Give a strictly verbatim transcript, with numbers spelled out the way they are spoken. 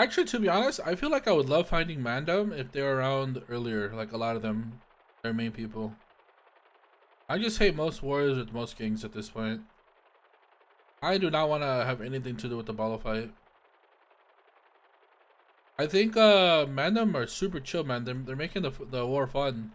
Actually, to be honest, I feel like I would love finding Mandem if they were around earlier, like a lot of them, their main people. I just hate most warriors with most kings at this point. I do not want to have anything to do with the bottle fight. I think uh, Mandem are super chill, man. They're, they're making the, the war fun.